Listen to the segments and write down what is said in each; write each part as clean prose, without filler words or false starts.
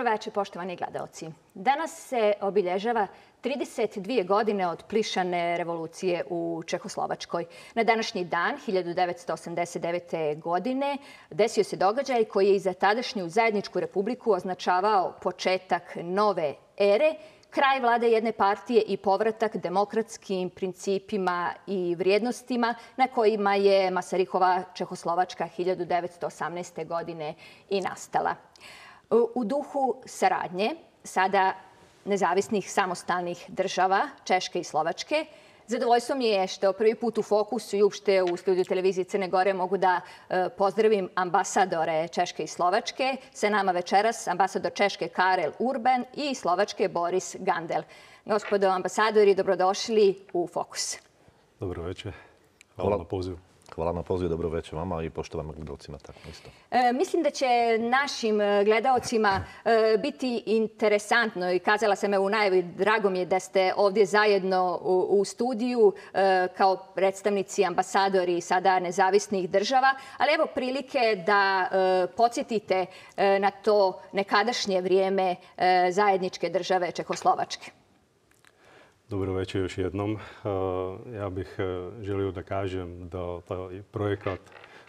Dobro večer, poštovani gledaoci. Danas se obilježava 32 godine od Plišane revolucije u Čehoslovačkoj. Na današnji dan, 1989. godine, desio se događaj koji je i za tadašnju zajedničku republiku označavao početak nove ere, kraj vlade jedne partije i povratak demokratskim principima i vrijednostima na kojima je Masarihova Čehoslovačka 1918. godine i nastala. U duhu saradnje sada nezavisnih samostalnih država Češke i Slovačke, zadovoljstvo mi je što prvi put u Fokusu i uopšte u studiju televizije Crne Gore mogu da pozdravim ambasadore Češke i Slovačke. Sa nama večeras ambasador Češke Karel Urban i Slovačke Boris Gandel. Gospodo ambasadori, dobrodošli u Fokus. Dobro večer. Hvala na pozivu. Hvala na pozivu, dobro večer vama i poštovanim gledalcima tako isto. Mislim da će našim gledalcima biti interesantno i kazala sam u najavi, drago mi je da ste ovdje zajedno u studiju kao predstavnici, ambasadori sada nezavisnih država, ali evo prilike da podsjetite na to nekadašnje vrijeme zajedničke države Čehoslovačke. Dobro večer još jednom. Ja bih želio da kažem da taj projekat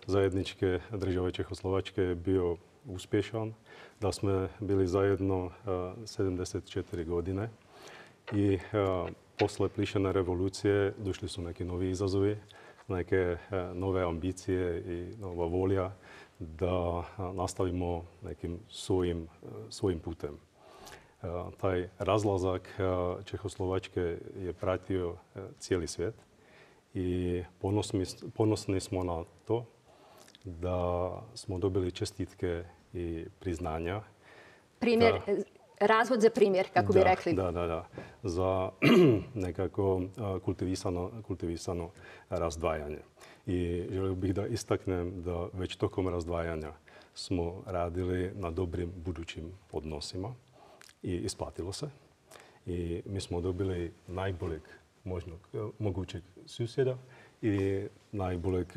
zajedničke države Čehoslovačke je bio uspješan, da smo bili zajedno 74 godine i posle Plišane revolucije došli su neki novi izazovi, neke nove ambicije i nova volja da nastavimo nekim svojim putem. Taj razlazak Čehoslovačke je pratio cijeli svijet i ponosni smo na to da smo dobili čestitke i priznanja. Primjer, razvod za primjer, kako bi rekli. Da. Za nekako kultivisano razdvajanje. I želio bih da istaknem da već tokom razdvajanja smo radili na dobrim budućim odnosima. I isplatilo se. I mi smo dobili najboljeg mogućeg susjeda i najboljeg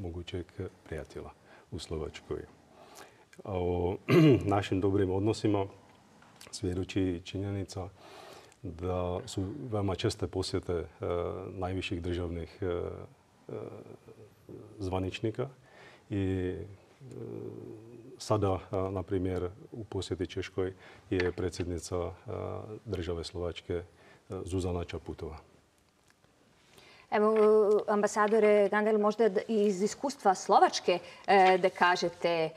mogućeg prijatelja u Slovačkoj. O našim dobrim odnosima svjedoči činjenica da su veoma česte posjete najviših državnih zvaničnika i sada, na primjer, u posjeti Češkoj je predsjednica države Slovačke Zuzana Čaputova. Evo, ambasadore Gandel, možda iz iskustva Slovačke da kažete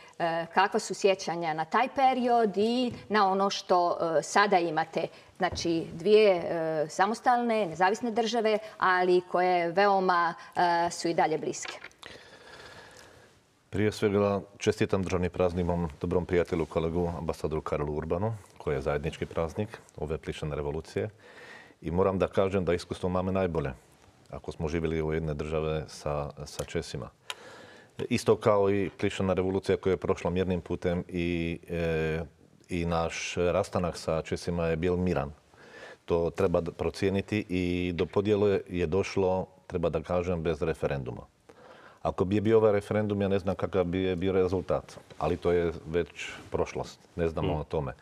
kakva su sjećanja na taj period i na ono što sada imate. Znači, dvije samostalne, nezavisne države, ali koje veoma su i dalje bliske. Prije svega čestitam državni praznik mom dobrom prijatelju, kolegu, ambasadoru Karelu Urbanu, koji je zajednički praznik ove Plišane revolucije. I moram da kažem da iskustvo imamo najbolje ako smo živjeli u jedne države sa Česima. Isto kao i Plišana revolucija koja je prošla mirnim putem i naš rastanak sa Česima je bio miran. To treba procijeniti i do podjele je došlo, treba da kažem, bez referenduma. Ako bi je bio ovaj referendum, ja ne znam kakav bi je bio rezultat, ali to je već prošlost, ne znamo o tome.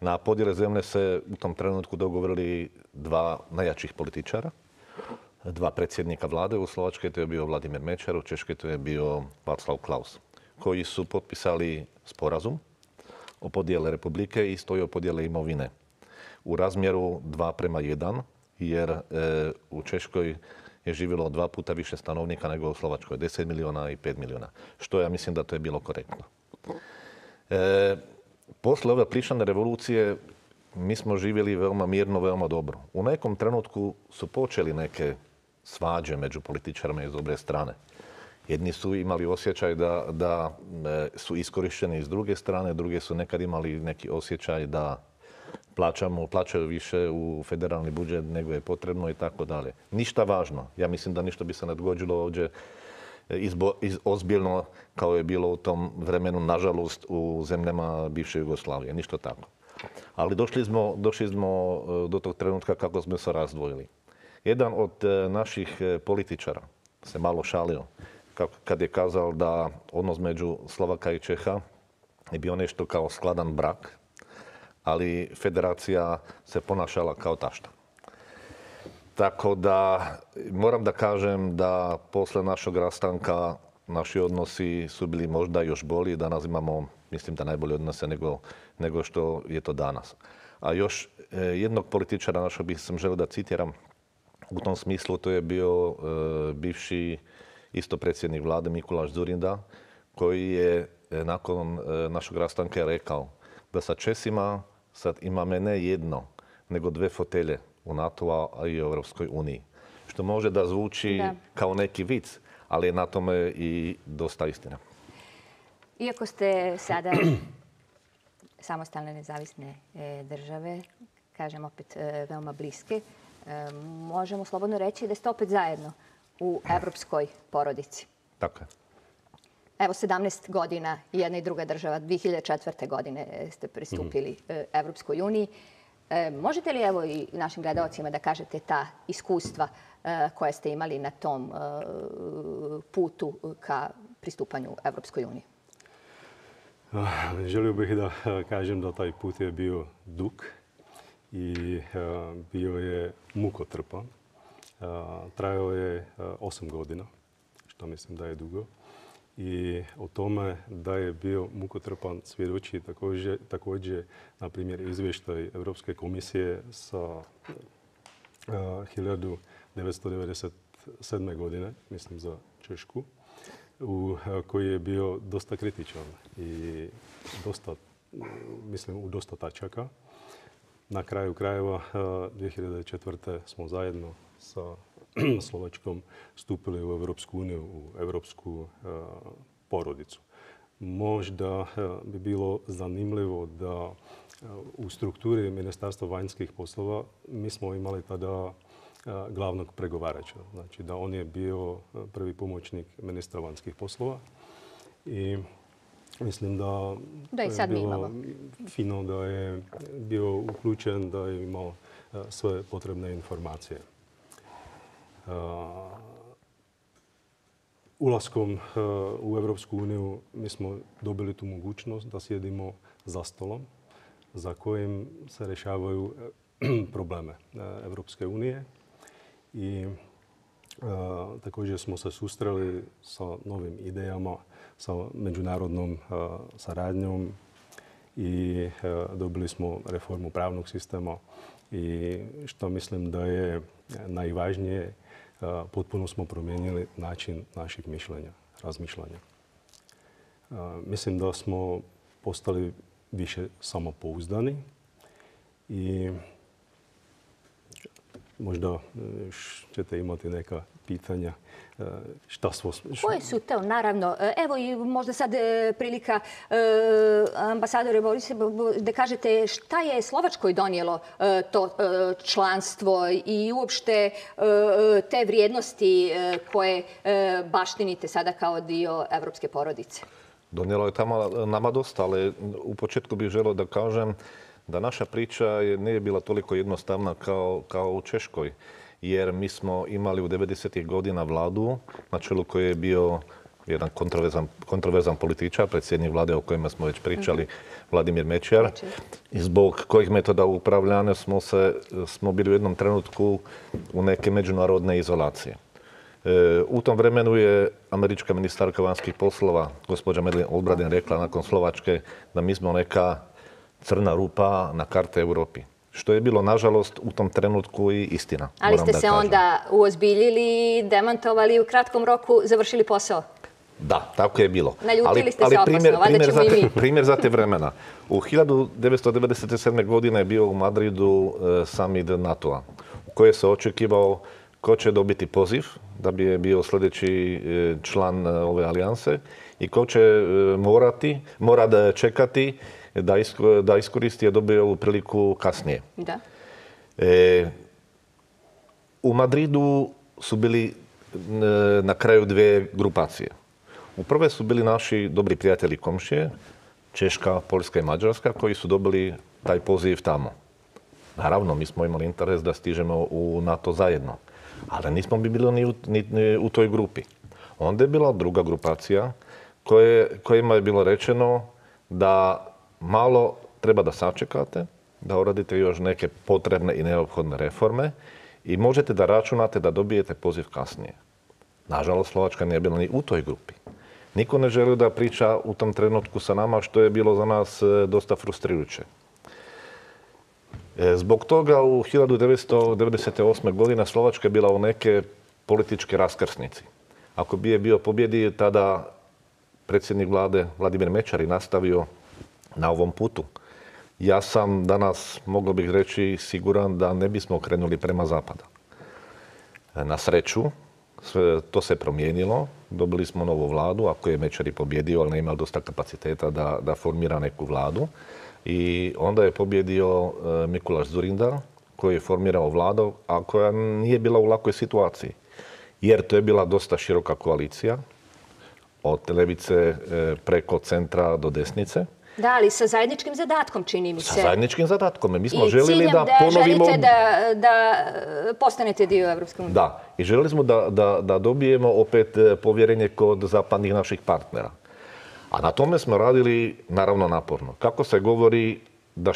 Na podjele zemlje se u tom trenutku dogovorili dva najjačih političara, dva predsjednika vlade. U Slovačkoj to je bio Vladimír Mečiar, u Češkoj to je bio Václav Klaus, koji su potpisali sporazum o podjele republike i stoji o podjele imovine u razmjeru 2:1, jer u Češkoj je živjelo dva puta više stanovnika nego u Slovačkoj, 10 miliona i 5 miliona, što ja mislim da to je bilo korektno. Posle ove Plišane revolucije mi smo živjeli veoma mirno, veoma dobro. U nekom trenutku su počeli neke svađe među političarima iz obe strane. Jedni su imali osjećaj da su iskorišteni iz druge strane, drugi su nekad imali neki osjećaj da plaćaju više u federalni budžet nego je potrebno i tako dalje. Ništa važno. Ja mislim da ništa bi se ne dogodilo ovdje ozbiljno kao je bilo u tom vremenu, nažalost, u zemljama bivše Jugoslavije. Ništa tako. Ali došli smo do tog trenutka kako smo se razdvojili. Jedan od naših političara se malo šalio kad je kazao da odnos među Slovaka i Čeha je bio nešto kao skladan brak, ali federacija se ponašala kao tašta. Tako da moram da kažem da posle našeg rastanka naši odnosi su bili možda još bolji. Danas imamo, mislim, da najbolje odnose nego što je to danas. A još jednog političara našeg bih sam želio da citiram. U tom smislu to je bio bivši isto predsjednik vlade Mikuláš Dzurinda, koji je nakon našeg rastanka rekao da sa Česima sad imamo ne jedno, nego dve fotelje u NATO-a i u Europskoj uniji. Što može da zvuči kao neki vic, ali je na tome i dosta istina. Iako ste sada samostalne nezavisne države, kažem opet veoma bliske, možemo slobodno reći da ste opet zajedno u evropskoj porodici. Tako je. Evo, 17 godina jedna i druga država, 2004. godine ste pristupili Evropskoj uniji. Možete li evo i našim gledalcima da kažete ta iskustva koja ste imali na tom putu ka pristupanju Evropskoj uniji? Želio bih da kažem da taj put je bio dug i bio je mukotrpan. Trajao je 8 godina, što mislim da je dugo. I o tome da je bio mukotrpan svjedoči također, na primjer, izvještaj Evropske komisije sa 1997. godine, mislim za Češku, koji je bio dosta kritičan i mislim u dosta tačaka. Na kraju krajeva 2004. smo zajedno sa Slovačkom stupili u Evropsku uniju, u evropsku porodicu. Možda bi bilo zanimljivo da u strukturi Ministarstva vanjskih poslova mi smo imali tada glavnog pregovarača. Znači da on je bio prvi pomoćnik ministra vanjskih poslova i mislim da je bilo fino da je bio uključen, da je imao sve potrebne informacije. Ulaskom u Evropsku uniju mi smo dobili tu mogućnost da sjedimo za stolom za kojim se rješavaju probleme Evropske unije. I također smo se susreli sa novim idejama, sa međunarodnom saradnjom i dobili smo reformu pravnog sistema. I što mislim da je najvažnije, potpuno smo promijenili način naših mišljenja, razmišljanja. Mislim da smo postali više samopouzdani i možda ćete imati neka pitanja šta smo... Koje su to, naravno. Evo i možda sad prilika ambasadore Borise da kažete šta je Slovačkoj donijelo to članstvo i uopšte te vrijednosti koje baštinite sada kao dio evropske porodice. Donijelo je tamo nama dosta, ali u početku bih želeo da kažem da naša priča nije bila toliko jednostavna kao u Češkoj. Jer mi smo imali u 90-ih godina vladu na čelu koji je bio jedan kontroverzan političar, predsjednik vlade o kojima smo već pričali, Vladimír Mečiar. I zbog kojih metoda upravljanja smo bili u jednom trenutku u neke međunarodne izolacije. U tom vremenu je američka ministarka vanjskih poslova, gospođa Madeleine Albright, rekla nakon Slovačke da mi smo neka crna rupa na karti Evropi. Što je bilo, nažalost, u tom trenutku i istina. Ali ste se onda uozbiljili, demantovali i u kratkom roku završili posao? Da, tako je bilo. Naljutili ste se opasno, valjda ćemo i mi. Primjer za te vremena. U 1997. godine je bio u Madridu summit NATO-a u kojem se očekivao ko će dobiti poziv da bi bio sljedeći član ove alijanse i ko će mora čekati da iskoristi je dobio ovu priliku kasnije. U Madridu su bili na kraju dve grupacije. U prve su bili naši dobri prijatelji komšije, Češka, Poljska i Mađarska, koji su dobili taj poziv tamo. Naravno, mi smo imali interes da stižemo u NATO zajedno, ali nismo bili ni u toj grupi. Onda je bila druga grupacija kojima je bilo rečeno da malo treba da sačekate, da uradite još neke potrebne i neophodne reforme i možete da računate da dobijete poziv kasnije. Nažalost, Slovačka nije bila ni u toj grupi. Niko ne želio da priča u tom trenutku sa nama, što je bilo za nas dosta frustrirujuće. Zbog toga u 1998. godine Slovačka je bila u neke političke raskrsnici. Ako bi je bio pobjedio, tada predsjednik vlade Vladimír Mečiar je nastavio na ovom putu. Ja sam danas, mogao bih reći, siguran da ne bismo krenuli prema zapada. Na sreću, to se promijenilo. Dobili smo novu vladu, ako je Mečiar i pobjedio, ali ne imao dosta kapaciteta da formira neku vladu. I onda je pobjedio Mikuláš Dzurinda, koji je formirao vladu, a koja nije bila u lakoj situaciji. Jer to je bila dosta široka koalicija, od levice preko centra do desnice. Da, ali sa zajedničkim zadatkom, čini mi se. Sa zajedničkim zadatkom. Mi smo želili da ponovimo... I ciljem da želite da postanete dio Evropske unije. Da, i želili smo da dobijemo opet povjerenje kod zapadnih naših partnera. A na tome smo radili, naravno, naporno. Kako se govori da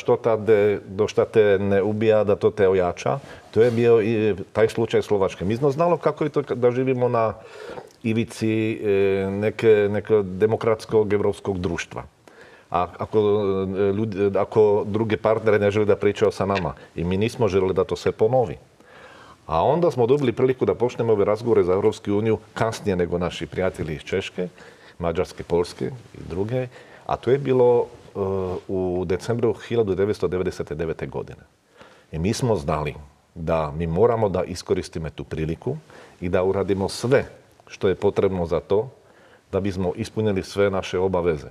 što te ne ubija, da to te ojača, to je bio i taj slučaj Slovačke. Mi smo znali kako je to da živimo na ivici nekog demokratskog evropskog društva. Ako druge partnere ne žele da pričaju sa nama. I mi nismo želeli da to se ponovi. A onda smo dobili priliku da počnemo ove razgovore za Evropsku uniju kasnije nego naši prijatelji iz Češke, Mađarske, Polske i druge. A to je bilo u decembru 1999. godine. I mi smo znali da mi moramo da iskoristimo tu priliku i da uradimo sve što je potrebno za to da bismo ispunili sve naše obaveze.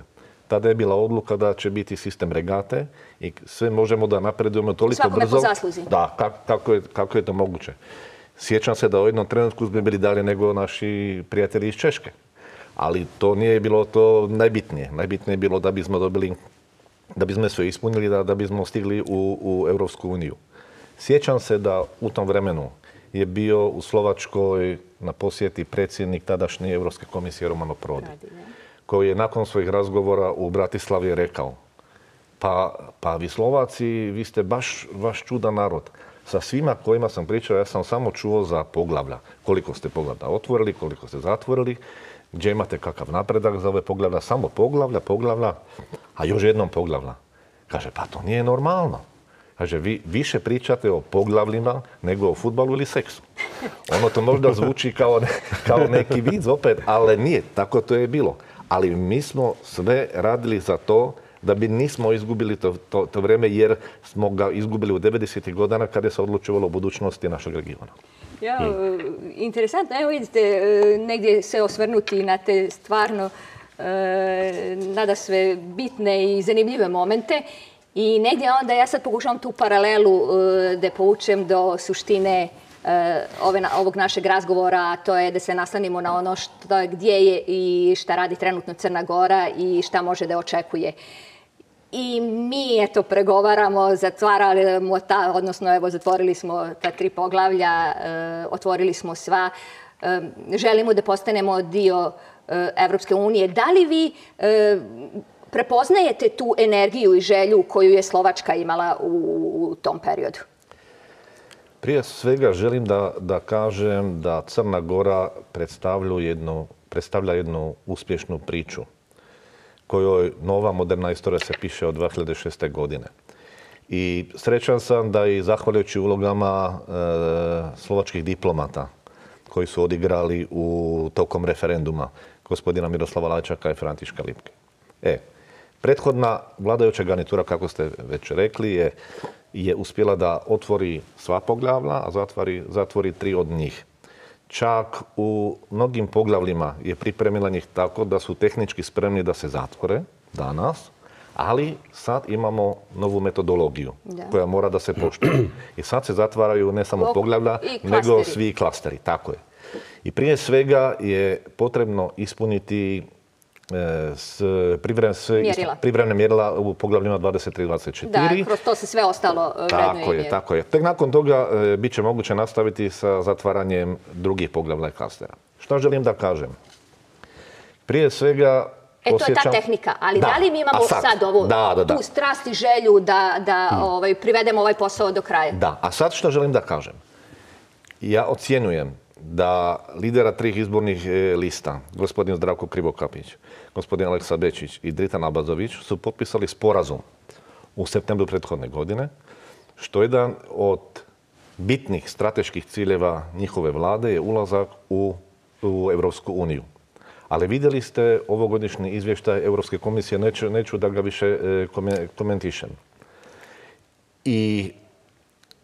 Tada je bila odluka da će biti sistem regate i sve možemo da napredujemo toliko brzo. Svakome po zasluzi. Da, kako je to moguće. Sjećam se da u jednom trenutku smo bili dalje nego naši prijatelji iz Češke. Ali to nije bilo to najbitnije. Najbitnije je bilo da bismo dobili, da bismo sve ispunili, da bismo stigli u Evropsku uniju. Sjećam se da u tom vremenu je bio u Slovačkoj na posjeti predsjednik tadašnje Evropske komisije Romano Prodi, koji je nakon svojih razgovora u Bratislavi rekao: pa vi Slovaci, vi ste baš čudan narod. Sa svima kojima sam pričao, ja sam samo čuo za poglavlja. Koliko ste poglavlja otvorili, koliko ste zatvorili, gdje imate kakav napredak za ove poglavlja, samo poglavlja, a još jednom poglavlja. Kaže, pa to nije normalno. Kaže, vi više pričate o poglavljima nego o futbalu ili seksu. Ono to možda zvuči kao neki vic opet, ali nije, tako to je bilo. Ali mi smo sve radili za to da bi nismo izgubili to vrijeme, jer smo ga izgubili u 90. godina kada se odlučivalo o budućnosti našeg regiona. Ja, interesantno. Evo vidite, negdje se osvrnuti na te stvarno nada sve bitne i zanimljive momente. I negdje onda ja sad pokušavam tu paralelu da povučem do suštine ovog našeg razgovora, a to je da se naslanimo na ono gdje je i šta radi trenutno Crna Gora i šta može da očekuje. I mi, eto, pregovaramo, zatvaramo ta, odnosno, evo, zatvorili smo ta 3 poglavlja, otvorili smo sva, želimo da postanemo dio Evropske unije. Da li vi prepoznajete tu energiju i želju koju je Slovačka imala u tom periodu? Prije svega želim da kažem da Crna Gora predstavlja jednu uspješnu priču kojoj nova moderna istorija se piše od 2006. godine. I srećan sam da i zahvaljujući ulogama slovačkih diplomata koji su odigrali tokom referenduma gospodina Miroslava Lajčaka i Františka Lipke. Prethodna vladajuća garnitura, kako ste već rekli, je uspjela da otvori sva poglavlja, a zatvori 3 od njih. Čak u mnogim poglavljima je pripremila njih tako da su tehnički spremni da se zatvore danas, ali sad imamo novu metodologiju koja mora da se poštuje. I sad se zatvaraju ne samo poglavlja, nego svi klasteri. Tako je. I prije svega je potrebno ispuniti privremena mjerila u poglavljima 23 i 24. Da, kroz to se sve ostalo vrednuje. Tako je. Tek nakon toga bit će moguće nastaviti sa zatvaranjem drugih poglavlja i klastera. Šta želim da kažem? Prije svega E, to je ta tehnika. Ali da li mi imamo sad ovu tu strast i želju da privedemo ovaj posao do kraja? Da. A sad što želim da kažem? Ja ocjenujem da lidera 3 izbornih lista, gospodin Zdravko Krivokapić, gospodin Aleksa Bečić i Dritan Abazović, su potpisali sporazum u septembru prethodne godine, što je jedan od bitnih strateških ciljeva njihove vlade je ulazak u Evropsku uniju. Ali vidjeli ste ovogodišnji izvještaj Evropske komisije, neću da ga više komentišem. I,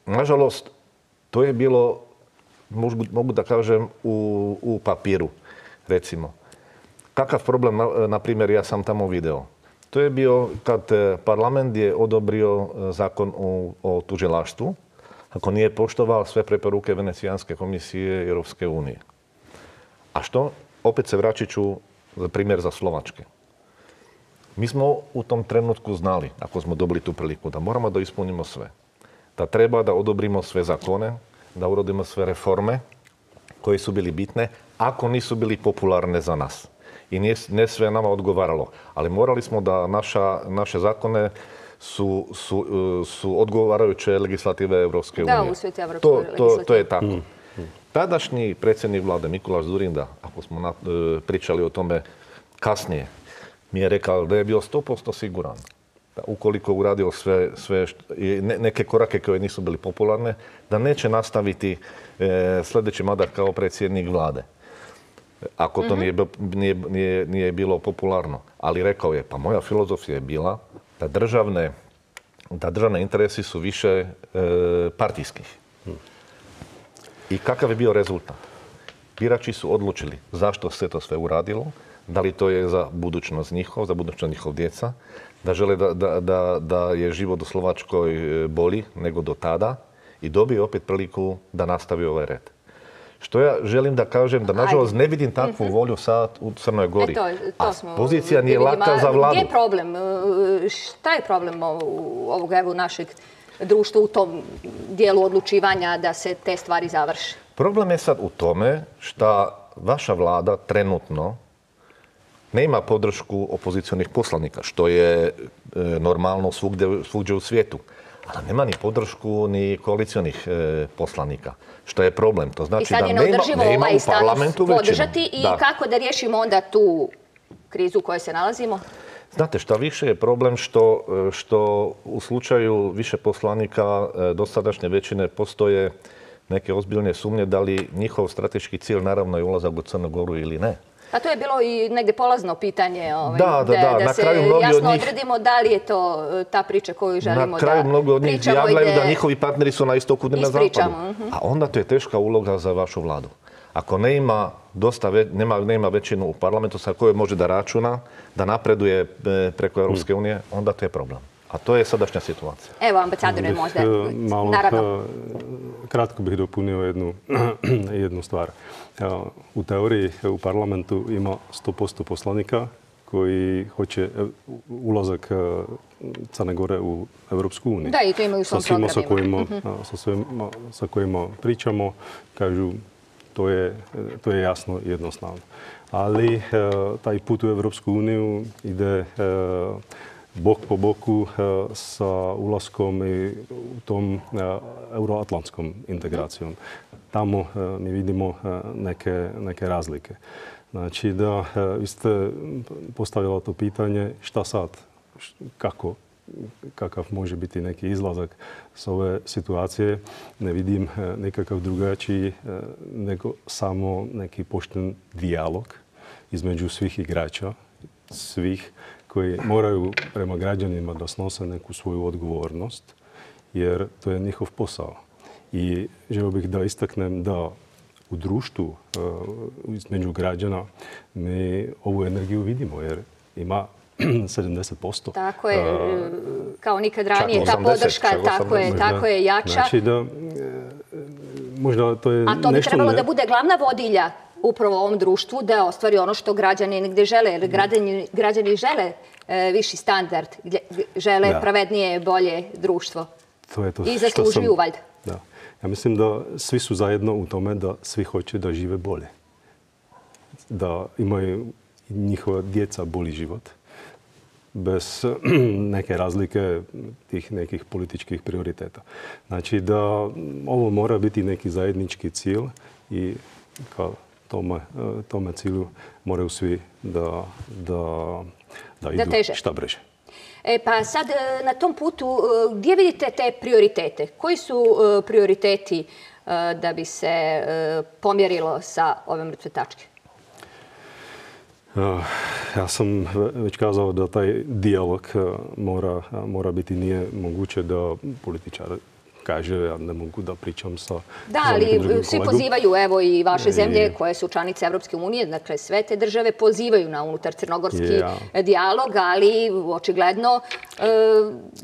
nažalost, to je bilo, mogu da kažem, u papiru, recimo. Kakav problem, na primjer, ja sam tamo video? To je bio kad parlament je odobrio zakon o tužilaštvu, ako nije poštovao sve preporuke Venecijanske komisije i Europske unije. A što? Opet se vraćat ću za primjer za Slovačke. Mi smo u tom trenutku znali, ako smo dobili tu priliku, da moramo da ispunimo sve. Da treba da odobrimo sve zakone, da uradimo sve reforme koje su bili bitne, ako nisu bili popularne za nas. I ne sve nama odgovaralo. Ali morali smo da naše zakone su odgovarajuće legislative Evropske unije. Da, usvojiti Evropske legislative. To je tako. Tadašnji predsjednik vlade, Mikuláš Dzurinda, ako smo pričali o tome kasnije, mi je rekao da je bio 100% siguran da ukoliko uradio sve neke korake koje nisu bili popularne, da neće nastaviti sljedeći mandat kao predsjednik vlade. Ako to nije bilo popularno. Ali rekao je, pa moja filozofija je bila da državne interesi su više partijskih. I kakav je bio rezultat? Birači su odlučili zašto se to sve uradilo, da li to je za budućnost njihov, za budućnost njihov djeca, da žele da je život u Slovačkoj bolji nego do tada i dobio opet priliku da nastavi ovaj red. Što ja želim da kažem, da nažalost ne vidim takvu volju sad u Crnoj Gori. A pozicija nije laka za vladu. Gdje je problem? Šta je problem ovog našeg društva u tom dijelu odlučivanja da se te stvari završi? Problem je sad u tome što vaša vlada trenutno ne ima podršku opozicionih poslanika, što je normalno svugdje u svijetu. Ali nema ni podršku ni koalicijonih poslanika, što je problem. To znači da nema u parlamentu većinu. I kako da riješimo onda tu krizu u kojoj se nalazimo? Znate, šta više je problem što u slučaju više poslanika dosadašnje većine postoje neke ozbiljne sumnje da li njihov strateški cilj naravno je ulazak u Crnu Goru ili ne. A to je bilo i negdje polazno pitanje da se jasno odredimo da li je to ta priča koju želimo da pričamo. Na kraju mnogo od njih javljaju da njihovi partneri su na istoku ili na zapadu. A onda to je teška uloga za vašu vladu. Ako nema većinu u parlamentu sa kojoj može da računa, da napreduje preko Europske unije, onda to je problem. A to je sadašnja situacija. Evo, ambasador je možda, naravno. Kratko bih dopunio jednu stvar. U teoriji u parlamentu ima 100% poslanika koji hoće ulazak Crne Gore u Evropsku uniju. Da, i to imaju u svom programima. Sa svima sa kojima pričamo, kažu to je jasno i jednostavno. Ali taj put u Evropsku uniju ide bok po boku sa ulaskom i u tom euroatlantskom integracijom. Tamo mi vidimo neke razlike. Znači da vi ste postavili to pitanje šta sad, kako, kakav može biti neki izlazak s ove situacije. Ne vidim nekakav drugačiji nego samo neki pošten dijalog između svih igrača, svih koji moraju prema građanima da snose neku svoju odgovornost, jer to je njihov posao. I želio bih da istaknem da u društvu između građana mi ovu energiju vidimo, jer ima 70%. Tako je, kao nikad ranije, ta podrška tako je jača. Znači da, možda to je nešto... A to bi trebalo da bude glavna vodilja upravo ovom društvu, da ostvari ono što građani negdje žele, jer građani žele viši standard, žele pravednije, bolje društvo. I zaslužuju valjda. Ja mislim da svi su zajedno u tome da svi hoće da žive bolje. Da imaju njihova djeca bolji život. Bez neke razlike tih nekih političkih prioriteta. Znači da ovo mora biti neki zajednički cilj i kao tome cilju moraju svi da idu šta brže. Pa sad na tom putu gdje vidite te prioritete? Koji su prioriteti da bi se pomjerilo sa ove mrtve tačke? Ja sam već kazao da taj dijalog mora biti, nije moguće da političar kaže ja ne mogu da pričam sa nekim drugim kolegom. Da, ali svi pozivaju, evo i vaše zemlje koje su članice Evropske unije, dakle sve te države pozivaju na unutar crnogorski dijalog, ali očigledno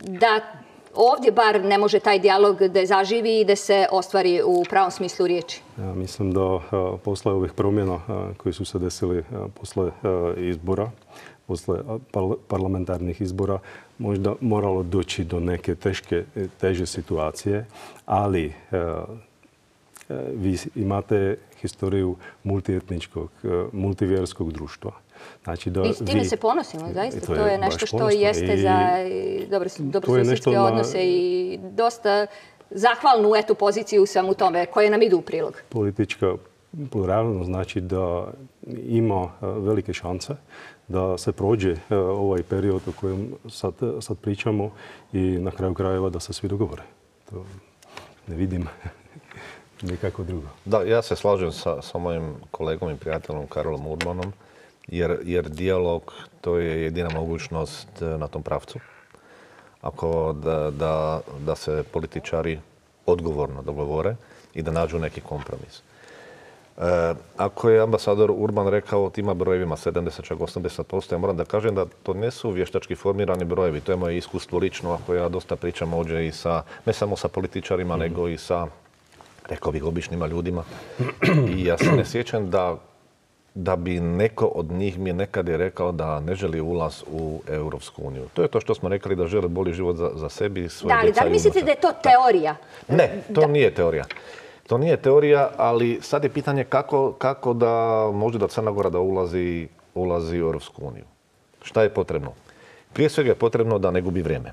da ovdje bar ne može taj dijalog da zaživi i da se ostvari u pravom smislu riječi. Ja mislim da posle ovih promjena koji su se desili posle izbora, posle parlamentarnih izbora, možda moralo doći do neke teže situacije, ali vi imate historiju multietničkog, multivjerskog društva. I s time se ponosimo, zaista. To je nešto što jeste za dobrosusjedske odnose i dosta zahvalnu poziciju sam u tome koje nam idu u prilog. Politička pluralnost znači da ima velike šanse da se prođe ovaj period o kojem sad pričamo i na kraju krajeva da se svi dogovore. To ne vidim nikako drugo. Da, ja se slažem sa mojim kolegom i prijateljom Karolom Urbanom, jer dijalog to je jedina mogućnost na tom pravcu. Ako da se političari odgovorno dogovore i da nađu neki kompromis. Ako je ambasador Urban rekao tima brojevima 70-80%, ja moram da kažem da to ne su vještački formirani brojevi. To je moje iskustvo lično, ako ja dosta pričam ovdje i ne samo sa političarima, nego i sa, rekao bih, običnima ljudima. I ja se ne sjećam da bi neko od njih mi nekad je rekao da ne želi ulaz u Europsku uniju. To je to što smo rekli, da žele bolji život za sebi i svoje djeca i unutra. Da, ali da mislite da je to teorija? Ne, to nije teorija. To nije teorija, ali sad je pitanje kako da može da Crna Gora da ulazi u Europsku uniju. Šta je potrebno? Prije svega je potrebno da ne gubi vrijeme.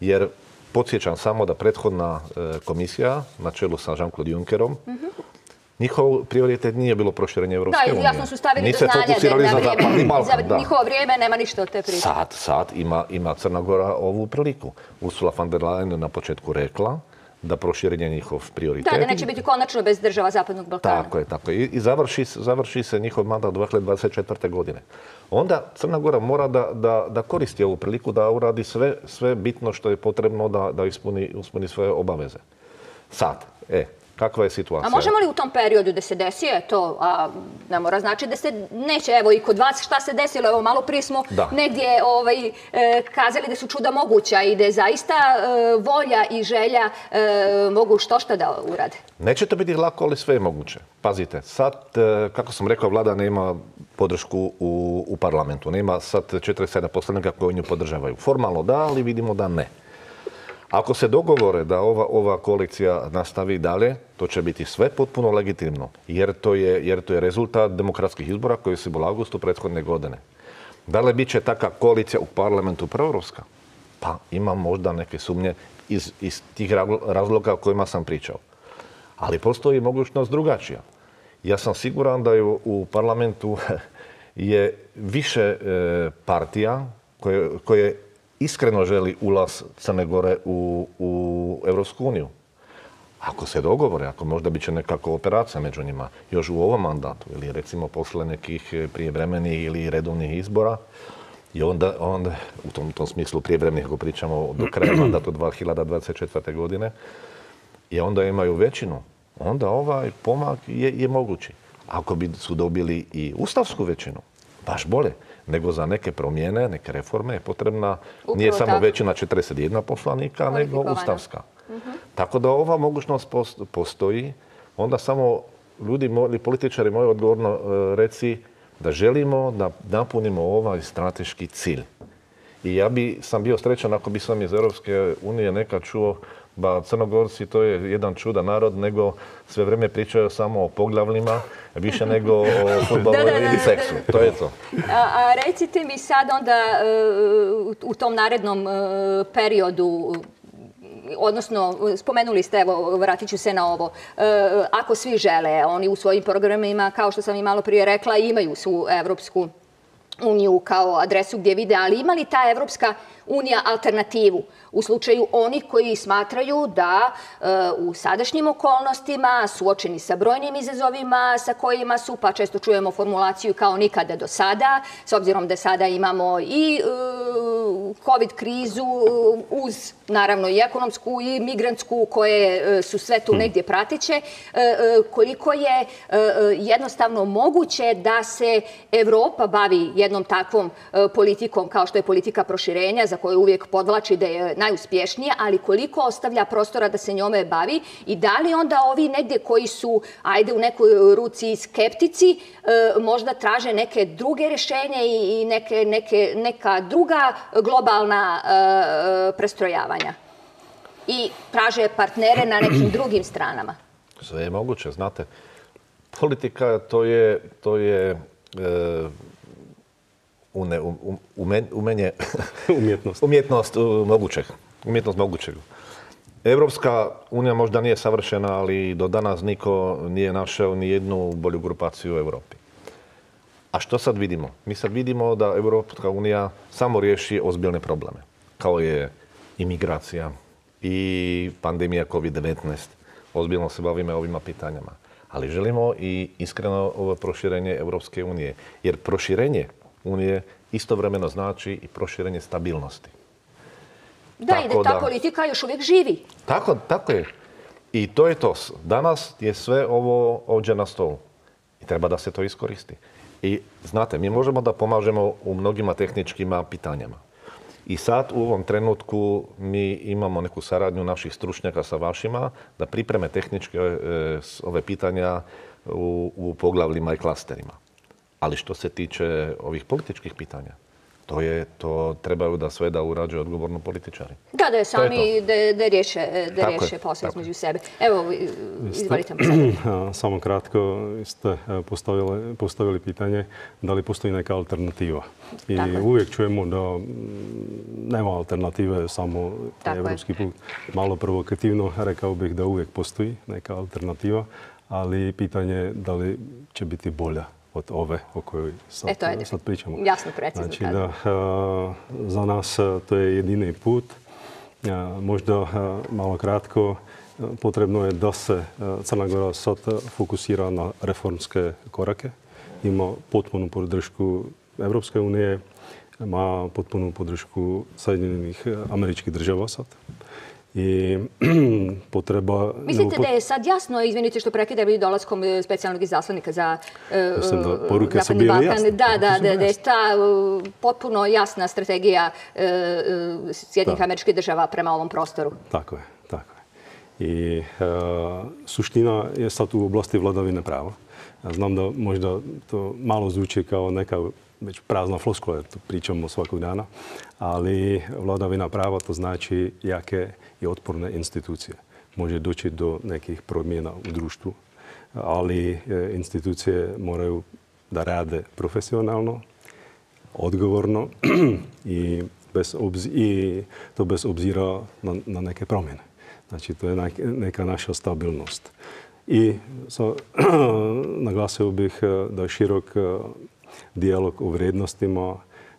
Jer podsjećam samo da prethodna komisija, na čelu sa Jean-Claude Junckerom, njihov prioritet nije bilo proširenje Evropske unije. Da, jasno su stavili do znanja za njihovo vrijeme, nema ništa od te priče. Sad ima Crna Gora ovu priliku. Ursula von der Leyen je na početku rekla da proširenje njihov prioritet. Da neće biti konačno bez država Zapadnog Balkana. Tako je. I završi se njihov mandat 2024. godine. Onda Crna Gora mora da koristi ovu priliku, da uradi sve bitno što je potrebno da ispuni svoje obaveze. Kakva je situacija? A možemo li u tom periodu da se desi, eto, a ne mora znači da se neće, evo i kod vas šta se desilo, evo malo prije smo negdje kazali da su čuda moguća i da je zaista volja i želja mogu što šta da urade. Neće to biti lako, ali sve je moguće. Pazite, sad, kako sam rekao, vlada nema podršku u parlamentu. Nema sad 47 poslanika koji nju podržavaju. Formalno da, ali vidimo da ne. Ako se dogovore da ova koalicija nastavi dalje, to će biti sve potpuno legitimno, jer to je rezultat demokratskih izbora koji su bili u augustu prethodne godine. Da li bit će takva koalicija u parlamentu proevropska? Pa ima možda neke sumnje iz tih razloga o kojima sam pričao. Ali postoji mogućnost drugačija. Ja sam siguran da je u parlamentu je više partija koje iskreno želi ulaz Crne Gore u Evropsku uniju. Ako se dogovore, ako možda biće nekako operacija među njima još u ovom mandatu ili recimo posle nekih prijevremenih ili redovnih izbora i onda u tom smislu prijevremenih, ako pričamo do kraja mandata 2024. godine, i onda imaju većinu, onda ovaj pomak je mogući. Ako bi su dobili i ustavsku većinu, baš bolje, nego za neke promjene, neke reforme je potrebna nije samo većina 41 poslanika, nego ustavska. Tako da ova mogućnost postoji. Onda samo ljudi ili političari moji odgovorno reci da želimo da napunimo ovaj strateški cilj. I ja sam bio srećan ako bi sam iz Europske unije nekad čuo ba Crnogorci to je jedan čudan narod, nego sve vrijeme pričaju samo o poglavljima, više nego o fudbalu ili seksu. To je to. A recite mi sad onda u tom narednom periodu, odnosno, spomenuli ste, evo, vratit ću se na ovo, ako svi žele, oni u svojim programima, kao što sam i malo prije rekla, imaju svu Evropsku uniju kao adresu gdje vide, ali ima li ta Evropska unija alternativu u slučaju onih koji smatraju da u sadašnjim okolnostima, suočeni sa brojnim izazovima sa kojima su, pa često čujemo formulaciju kao nikada do sada, s obzirom da sada imamo i COVID krizu uz, naravno, i ekonomsku i migrantsku, koje su sve tu negdje prateće, koliko je jednostavno moguće da se Evropa bavi jednom takvom politikom kao što je politika proširenja, za koju uvijek podvlači da je najuspješnija, ali koliko ostavlja prostora da se njome bavi i da li onda ovi negdje koji su, ajde, u nekoj ruci skeptici, možda traže neke druge rješenje i neka druga globalna prestrojavanja i traže partnere na nekim drugim stranama. Sve je moguće, znate. Politika to je umenje umjetnost mogućeg. Evropska unija možda nije savršena, ali do danas niko nije našao ni jednu bolju grupaciju u Evropi. A što sad vidimo? Mi sad vidimo da Evropska unija samo riješi ozbiljne probleme, kao je imigracija i pandemija COVID-19. Ozbiljno se bavimo ovima pitanjama. Ali želimo i iskreno ovo proširenje Evropske unije, jer proširenje Unije istovremeno znači i proširenje stabilnosti. Da, i da ta politika još uvijek živi. Tako je. I to je to. Danas je sve ovo ovdje na stolu. I treba da se to iskoristi. I znate, mi možemo da pomažemo u mnogima tehničkima pitanjama. I sad u ovom trenutku mi imamo neku saradnju naših stručnjaka sa vašima da pripreme tehničke ove pitanja u poglavljima i klasterima. Ali što se tiče ovih političkih pitanja, to trebaju da sve da urađuju odgovorno političari. Da, da je sami da riješe posao između sebe. Evo, izvolite mi sad. Samo kratko ste postavili pitanje da li postoji neka alternativa. I uvijek čujemo da nema alternative, samo evropski put. Malo provokativno rekao bih da uvijek postoji neka alternativa, ali pitanje je da li će biti bolja od ove o kojoj sad pričamo. Jasno, precizno. Znači da za nas to je jedini put. Možda malo kratko, potrebno je da se Crna Gora sad fokusira na reformske korake. Ima potpunu podršku Evropske unije, ima potpunu podršku Sjedinjenih Američkih država sad. I potreba... Mislite da je sad jasno, izvinite što prekidam, dolaskom specijalnog izaslanika za Zapadni Balkan, da je ta potpuno jasna strategija Sjedinjenih Američkih država prema ovom prostoru. Tako je, tako je. I suština je sad u oblasti vladavine prava. Znam da možda to malo zvuči kao neka već prazna floskula, jer to pričamo svakog dana, ali vladavina prava to znači jake i otporne institucije. Može doći do nekih promjena u društvu, ali institucije moraju da rade profesionalno, odgovorno i to bez obzira na neke promjene. Znači, to je neka naša stabilnost. I naglasio bih da je širok dijalog o vrijednostima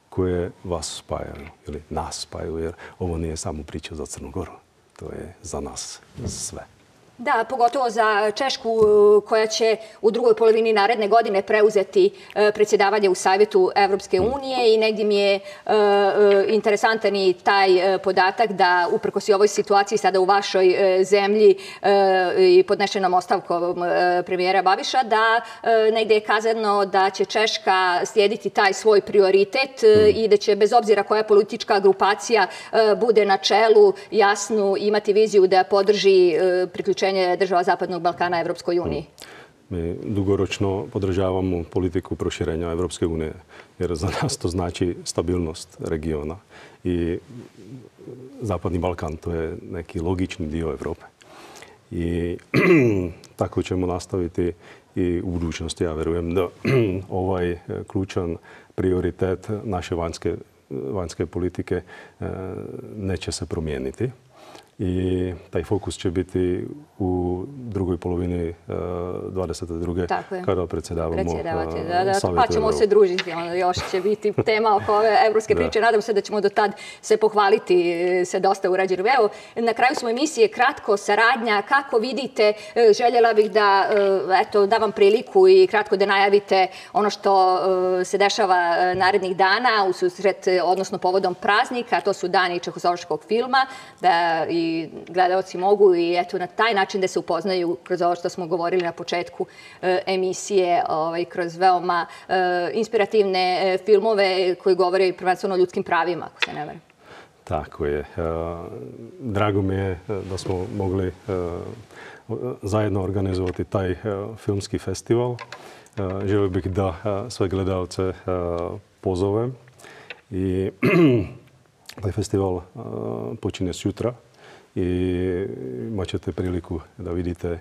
koje vas spajaju ili nas spajaju, jer ovo nije samo priča za Crnu Goru. To je za nas sve. Da, pogotovo za Češku koja će u drugoj polovini naredne godine preuzeti predsjedavanje u Savjetu Evropske unije i negdje mi je interesantan i taj podatak da uprkos i ovoj situaciji sada u vašoj zemlji i podnešenom ostavkom premijera Babiša, da negdje je kazano da će Češka slijediti taj svoj prioritet i da će bez obzira koja politička grupacija bude na čelu jasnu imati viziju da podrži priključenje država Zapadnog Balkana Evropskoj uniji. Mi dugoročno podržavamo politiku proširenja Evropske unije, jer za nas to znači stabilnost regiona i Zapadni Balkan. To je neki logični dio Evrope. I tako ćemo nastaviti i u budućnosti. Ja verujem da ovaj ključan prioritet naše vanjske politike neće se promijeniti. I taj fokus će biti u drugoj polovini 22. kada predsjedavamo Savjetu. Pa ćemo se družiti. Još će biti tema oko ove evropske priče. Nadam se da ćemo do tad se pohvaliti sa dosta urađenim. Evo, na kraju smo emisije. Kratko, saradnja. Kako vidite? Željela bih da davam priliku i kratko da najavite ono što se dešava narednih dana u susret, odnosno povodom praznika. To su dani čehoslovačkog filma i gledalci mogu i eto na taj način da se upoznaju kroz ovo što smo govorili na početku emisije, kroz veoma inspirativne filmove koji govore prvenstveno o ljudskim pravima, ako se ne varam. Tako je. Drago mi je da smo mogli zajedno organizovati taj filmski festival. Želio bih da sve gledalce pozovem. Taj festival počinje sutra. I imat ćete priliku da vidite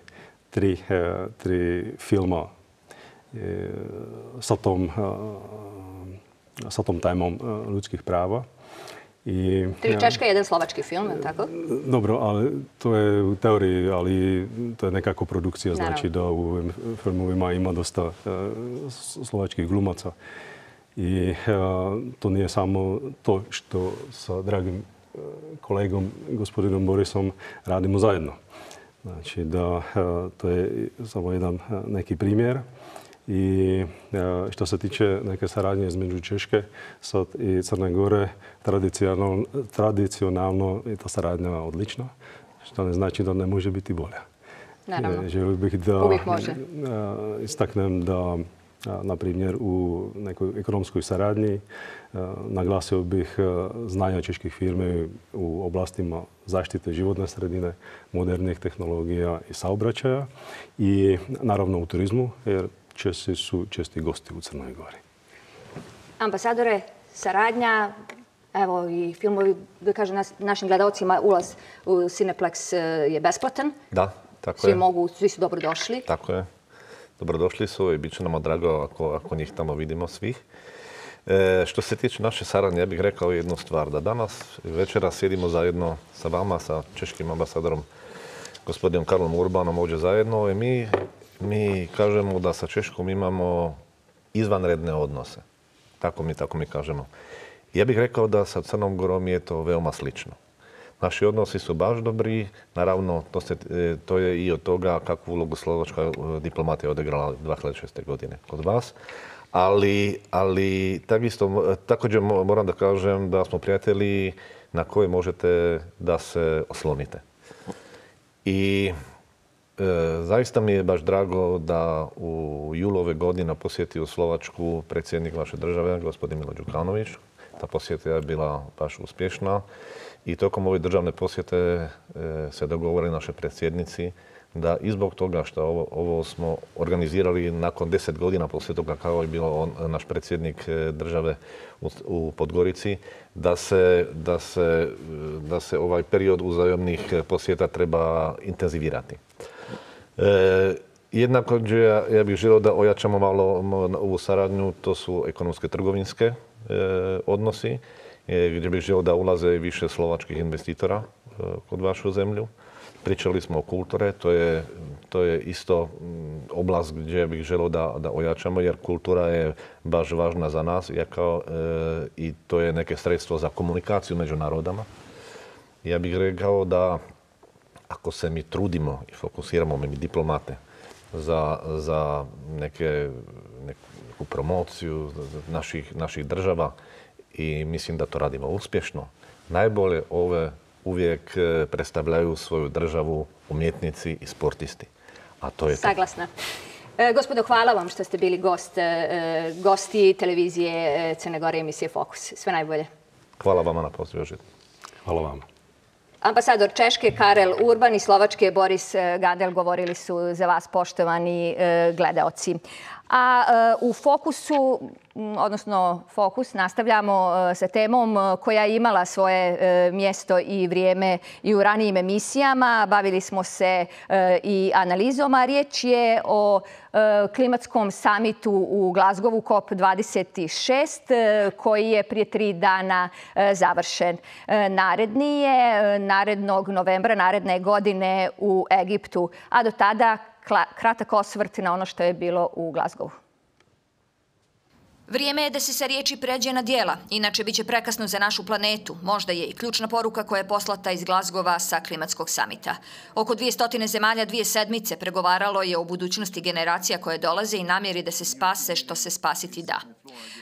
tri filma sa tom temom ljudskih prava. Tri češka i jedan slovački film, je li tako? Dobro, ali to je u teoriji, ali to je nekako produkcija. Znači da u ovim filmovima ima dosta slovačkih glumaca. I to nije samo to što sa dragim kolegom, gospodinom Borisom, radimo zajedno. Znači da to je samo jedan neki primjer. I što se tiče neke saradnje između Češke i Crne Gore, tradicionalno je ta saradnja odlična, što ne znači da ne može biti bolja. Naravno, uvijek može. Istaknem da naprimjer u nekoj ekonomskoj saradnji naglasio bih znanja čeških firme u oblastima zaštite životne sredine, modernih tehnologija i saobraćaja i naravno u turizmu, jer Česi su česti gosti u Crnoj Gori. Ambasadore, saradnja, evo i filmovi, da kažem našim gledalcima, ulaz u Cineplex je besplatan. Da, tako je. Svi su dobrodošli. Tako je. Dobrodošli su i bit će nama drago ako njih tamo vidimo svih. Što se tiče naše saradnje, ja bih rekao jednu stvar. Da danas večera sjedimo zajedno sa vama, sa češkim ambasadorom gospodinom Karlom Urbanom ovdje zajedno. Mi kažemo da sa Češkom imamo izvanredne odnose. Tako mi kažemo. Ja bih rekao da sa Crnom Gorom je to veoma slično. Naši odnosi su baš dobri. Naravno, to je i od toga kakvu ulogu slovačka diplomatija odegrala 2006. godine kod vas. Ali također moram da kažem da smo prijatelji na koje možete da se oslonite. I zaista mi je baš drago da u julu ove godine posjetio Slovačku predsjednik vaše države, gospodin Milo Đukanović. Ta posjeta je bila baš uspješna. I tokom ove državne posjete se dogovorili naše predsjednici da i zbog toga što ovo smo organizirali nakon 10 godina poslije toga kao je bio naš predsjednik države u Podgorici, da se ovaj period uzajamnih posjeta treba intenzivirati. Jednako ja bih želio da ojačamo malo ovu saradnju, to su ekonomske trgovinske odnosi, gdje bih želio da ulaze više slovačkih investitora kod vašu zemlju. Pričali smo o kulture, to je isto oblast gdje bih želio da ojačamo, jer kultura je baš važna za nas i to je neke sredstvo za komunikaciju među narodama. Ja bih rekao da ako se mi trudimo i fokusiramo, mi diplomate, za neku promociju naših država, i mislim da to radimo uspješno. Najbolje ove uvijek predstavljaju svoju državu umjetnici i sportisti. A to je to. Saglasna. Gospodo, hvala vam što ste bili gosti televizije Crne Gore emisije Fokus. Sve najbolje. Hvala vama na pozivu. Hvala vama. Ambasador Češke Karel Urban i Slovačke Boris Gandel govorili su za vas, poštovani gledaoci. A u Fokusu, odnosno Fokus, nastavljamo sa temom koja je imala svoje mjesto i vrijeme i u ranijim emisijama. Bavili smo se i analizom, a riječ je o klimatskom samitu u Glazgovu COP26 koji je prije 3 dana završen. Naredni je narednog novembra, naredne godine u Egiptu, a do tada kratak osvrt na ono što je bilo u Glazgovu. Vrijeme je da se sa riječi pređe na djela, inače biće prekasno za našu planetu. Možda je i ključna poruka koja je poslata iz Glazgova sa klimatskog samita. Oko 200 zemalja 2 sedmice pregovaralo je o budućnosti generacija koje dolaze i namjeri da se spase što se spasiti da.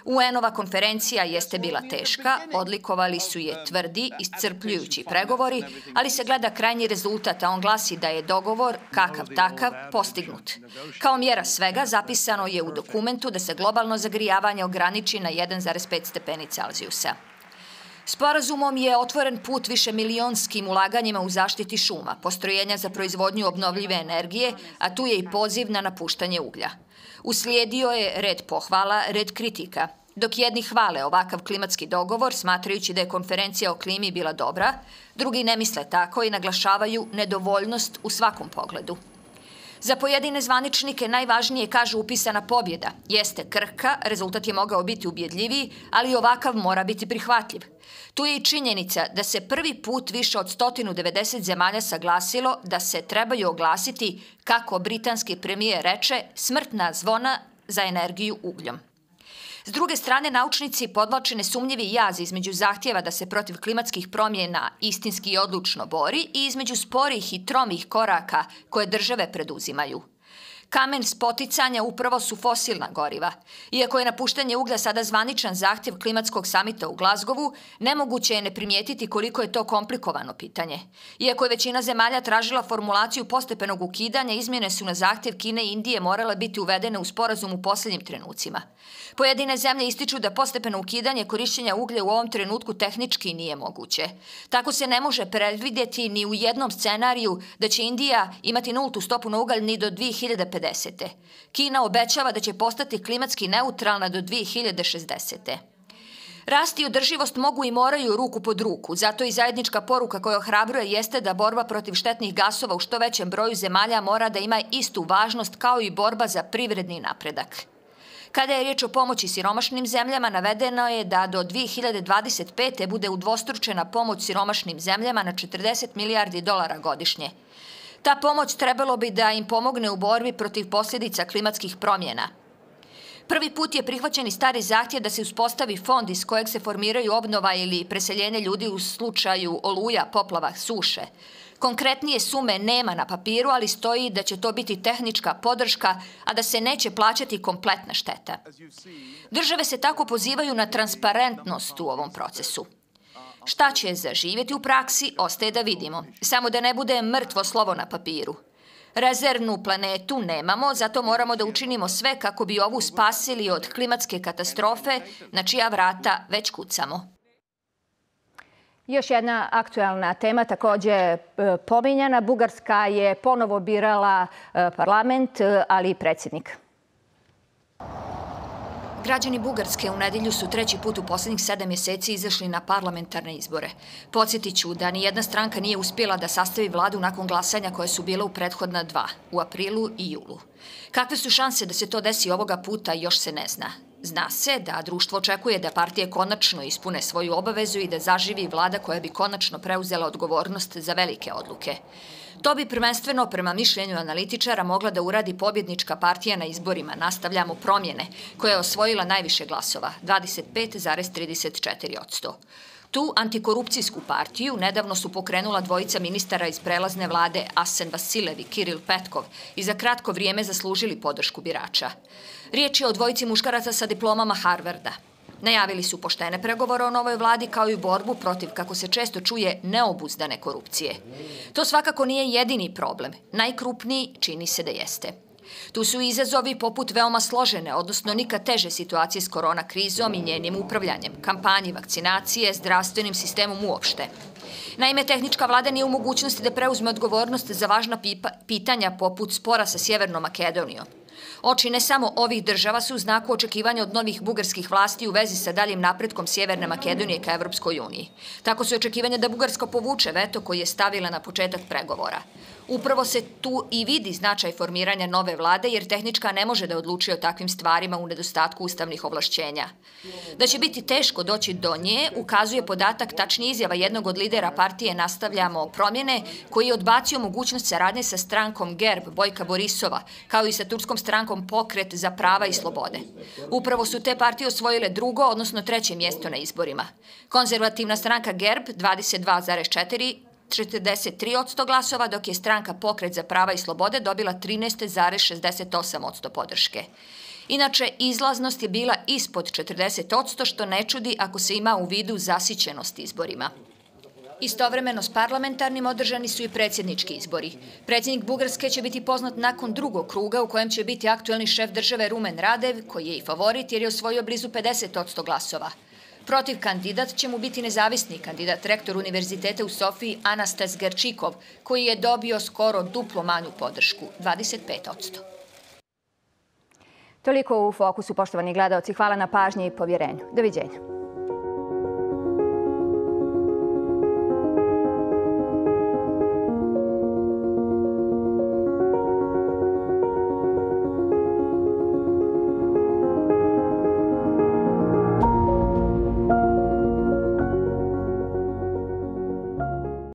UN-ova konferencija jeste bila teška, odlikovali su je tvrdi, iscrpljujući pregovori, ali se gleda krajnji rezultat, a on glasi da je dogovor, kakav takav, postignut. Kao mjera svega zapisano je u dokumentu da se globalno zagrijavanje ograniči na 1,5 stepeni Celzijusa. Sporazumom je otvoren put višemilijonskim ulaganjima u zaštiti šuma, postrojenja za proizvodnju obnovljive energije, a tu je i poziv na napuštanje uglja. Uslijedio je red pohvala, red kritika. Dok jedni hvale ovakav klimatski dogovor, smatrajući da je konferencija o klimi bila dobra, drugi ne misle tako i naglašavaju nedovoljnost u svakom pogledu. Za pojedine zvaničnike najvažnije, kažu, upisana pobjeda. Jeste krhka, rezultat je mogao biti ubjedljiviji, ali ovakav mora biti prihvatljiv. Tu je i činjenica da se prvi put više od 190 zemalja saglasilo da se trebaju oglasiti, kako britanski premijer reče, smrtna zvona za energiju ugljom. S druge strane, naučnici podvlače nesumnjivi jaz između zahtjeva da se protiv klimatskih promjena istinski i odlučno bori i između sporih i tromih koraka koje države preduzimaju. Kamen spoticanja upravo su fosilna goriva. Iako je napuštanje uglja sada zvaničan zahtjev klimatskog samita u Glazgovu, nemoguće je ne primijetiti koliko je to komplikovano pitanje. Iako je većina zemalja tražila formulaciju postepenog ukidanja, izmjene su na zahtjev Kine i Indije morale biti uvedene u sporazum u posljednjim trenucima. Pojedine zemlje ističu da postepeno ukidanje korišćenja uglja u ovom trenutku tehnički nije moguće. Tako se ne može predvidjeti ni u jednom scenariju da će Indija imati nultu stopu na ugalj ni do 2050. Kina obećava da će postati klimatski neutralna do 2060. Rast i održivost mogu i moraju ruku pod ruku, zato i zajednička poruka koja ohrabruje jeste da borba protiv štetnih gasova u što većem broju zemalja mora da ima istu važnost kao i borba za privredni napredak. Kada je riječ o pomoći siromašnim zemljama, navedeno je da do 2025. bude udvostručena pomoć siromašnim zemljama na 40 milijardi dolara godišnje. Ta pomoć trebalo bi da im pomogne u borbi protiv posljedica klimatskih promjena. Prvi put je prihvaćen i stari zahtjev da se uspostavi fond iz kojeg se formiraju obnova ili preseljenje ljudi u slučaju oluja, poplava, suše. Konkretnije sume nema na papiru, ali stoji da će to biti tehnička podrška, a da se neće plaćati kompletna šteta. Države se tako pozivaju na transparentnost u ovom procesu. Šta će zaživjeti u praksi, ostaje da vidimo. Samo da ne bude mrtvo slovo na papiru. Rezervnu planetu nemamo, zato moramo da učinimo sve kako bi ovu spasili od klimatske katastrofe na čija vrata već kucamo. Još jedna aktualna tema također pominjana. Bugarska je ponovo birala parlament, ali i predsjednika. Građani Bugarske u nedjelju su treći put u posljednjih 7 mjeseci izašli na parlamentarne izbore. Podsjetit ću da nijedna stranka nije uspjela da sastavi vladu nakon glasanja koje su bila u prethodna 2, u aprilu i julu. Kakve su šanse da se to desi ovoga puta još se ne zna. Zna se da društvo očekuje da partije konačno ispune svoju obavezu i da zaživi vlada koja bi konačno preuzela odgovornost za velike odluke. To bi prvenstveno, prema mišljenju analitičara, mogla da uradi pobjednička partija na izborima Nastavljamo promjene, koja je osvojila najviše glasova, 25,34%. Tu antikorupcijsku partiju nedavno su pokrenula dvojica ministara iz prelazne vlade Asen Vasilev i Kiril Petkov i za kratko vrijeme zaslužili podršku birača. Riječ je o dvojici muškaraca sa diplomama Harvarda. Najavili su poštene pregovore o novoj vladi kao i borbu protiv, kako se često čuje, neobuzdane korupcije. To svakako nije jedini problem. Najkrupniji čini se da jeste. Tu su izazovi poput veoma složene, odnosno nikad teže situacije s korona krizom i njenim upravljanjem, kampanji vakcinacije, zdravstvenim sistemom uopšte. Naime, tehnička vlada nije u mogućnosti da preuzme odgovornost za važna pitanja poput spora sa Sjevernom Makedonijom. Oči ne samo ovih država su u znaku očekivanja od novih bugarskih vlasti u vezi sa daljim napretkom Sjeverne Makedonije ka Evropskoj uniji. Tako su očekivanja da Bugarska povuče veto koji je stavila na početak pregovora. Upravo se tu i vidi značaj formiranja nove vlade, jer tehnička ne može da odluči o takvim stvarima u nedostatku ustavnih ovlašćenja. Da će biti teško doći do nje, ukazuje podatak, tačnije izjava jednog od lidera partije Nastavljamo promjene, koji je odbacio mogućnost saradnje sa strankom GERB Bojka Borisova, kao i sa turskom strankom Pokret za prava i slobode. Upravo su te partije osvojile drugo, odnosno treće mjesto na izborima. Konzervativna stranka GERB 22,43% glasova, dok je stranka Pokret za prava i slobode dobila 13,68% podrške. Inače, izlaznost je bila ispod 40%, što ne čudi ako se ima u vidu zasićenost izborima. Istovremeno s parlamentarnim održani su i predsjednički izbori. Predsjednik Bugarske će biti poznat nakon drugog kruga u kojem će biti aktuelni šef države Rumen Radev, koji je i favorit jer je osvojio blizu 50% glasova. Protiv kandidat će mu biti nezavisni kandidat, rektor Univerziteta u Sofiji Anastas Gerčikov, koji je dobio skoro duplo manju podršku, 25%. Toliko u Fokusu, poštovani gledaoci. Hvala na pažnji i povjerenju. Doviđenja.